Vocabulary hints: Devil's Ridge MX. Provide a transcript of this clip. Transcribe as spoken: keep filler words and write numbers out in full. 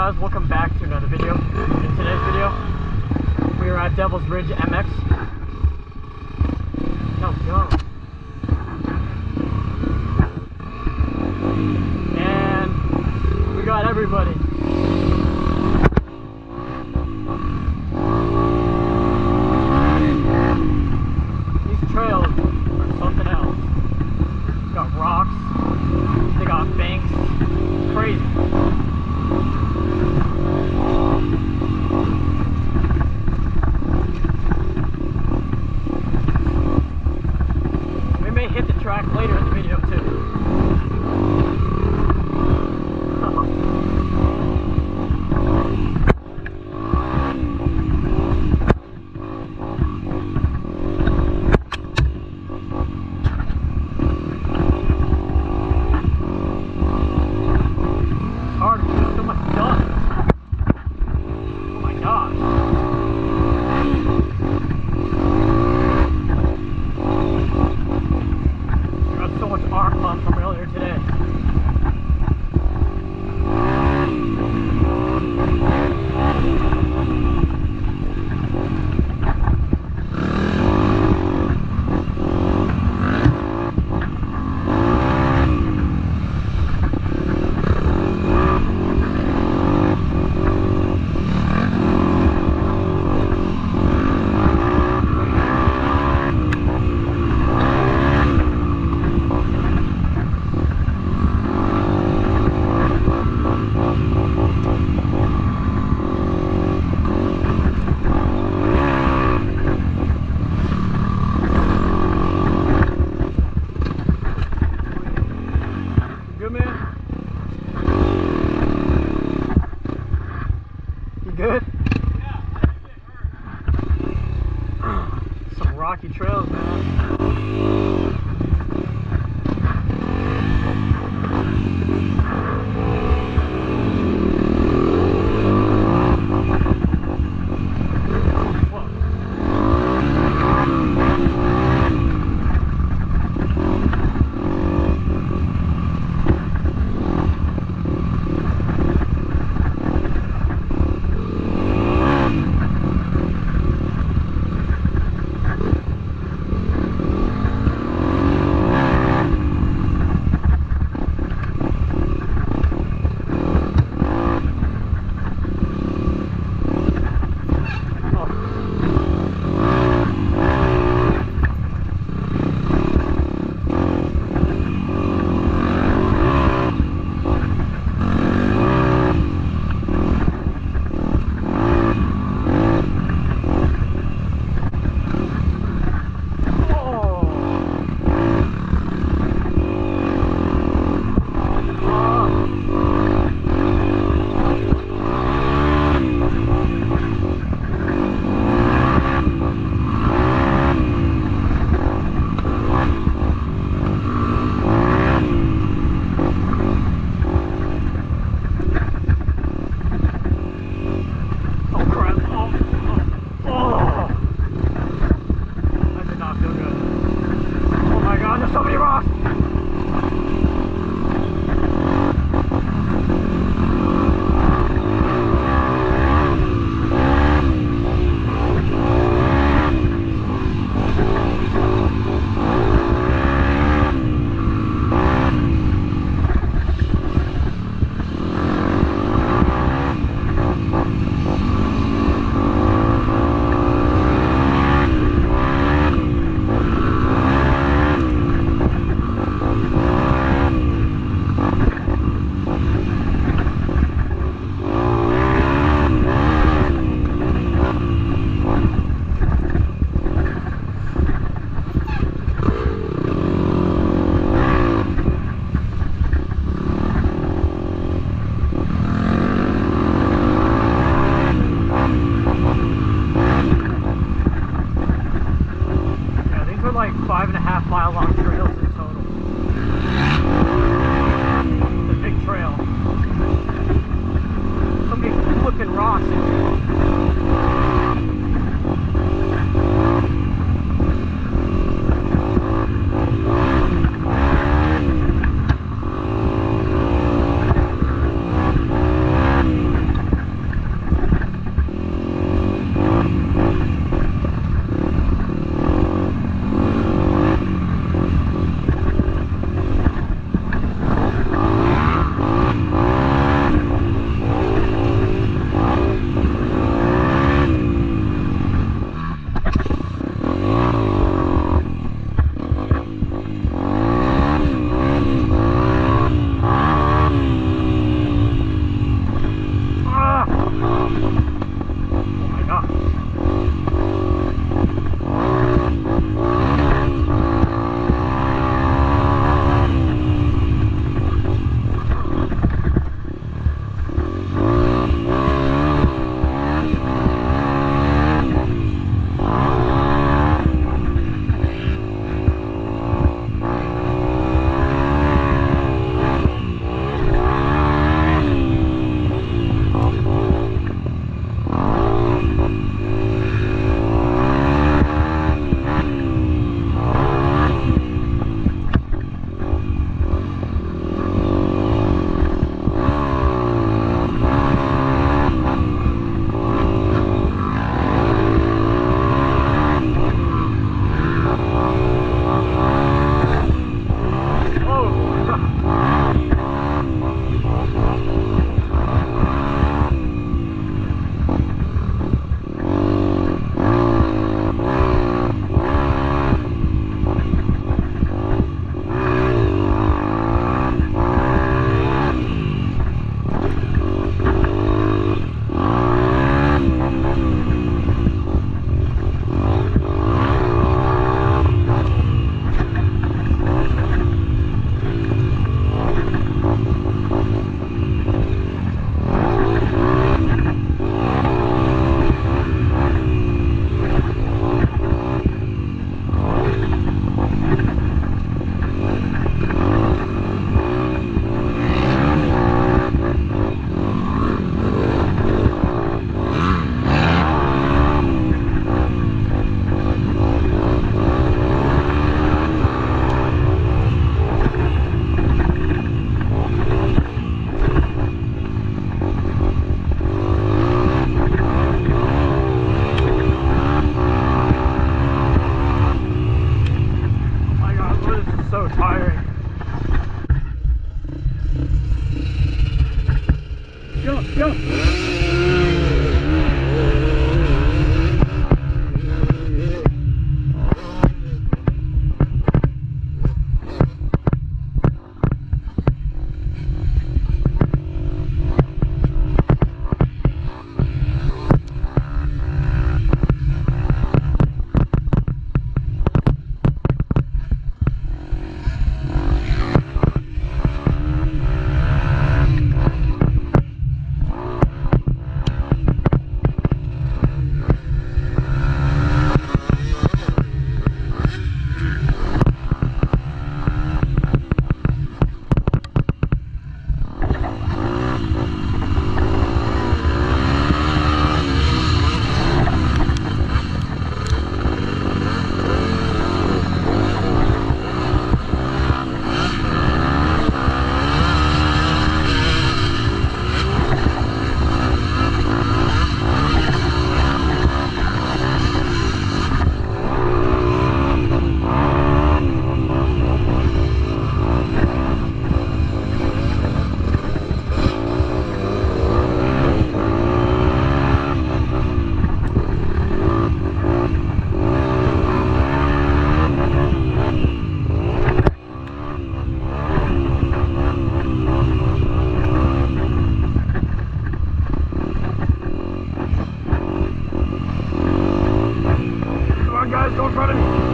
guys, welcome back to another video. In today's video, we are at Devil's Ridge M X. Let's go. And we got everybody. These trails are something else. They got rocks, they got banks, it's crazy. We may hit the track later in the video too. It's hard to do so much stuff. Good? Yeah, I didn't get hurt. Some rocky trails, man. Don't run it.